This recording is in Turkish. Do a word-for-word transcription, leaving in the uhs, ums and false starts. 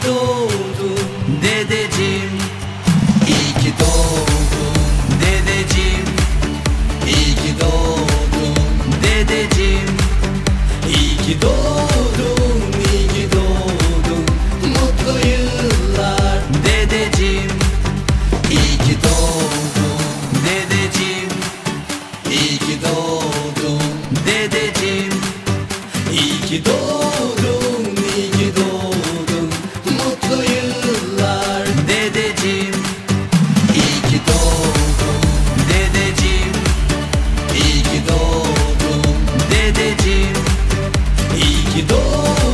ki doğdun dedeciğim, iyi ki doğdun dedeciğim, iyi ki doğdun dedeciğim, iyi ki doğdun, iyi ki doğdun, mutlu yıllar dedeciğim, iyi ki doğdun dedeciğim, iyi ki doğdun dedeciğim, iyi ki doğdun. İyi ki doğdun dedeciğim, iyi ki doğdun.